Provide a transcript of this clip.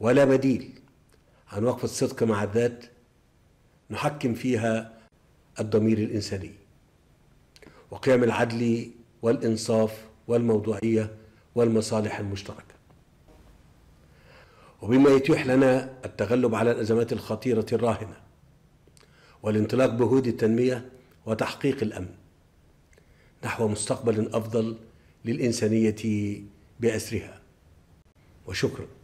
ولا بديل عن وقفة الصدق مع الذات نحكم فيها الضمير الإنساني وقيم العدل والإنصاف والموضوعية والمصالح المشتركة. وبما يتيح لنا التغلب على الأزمات الخطيرة الراهنة والانطلاق بجهود التنمية وتحقيق الأمن نحو مستقبل أفضل للإنسانية بأسرها. وشكرا.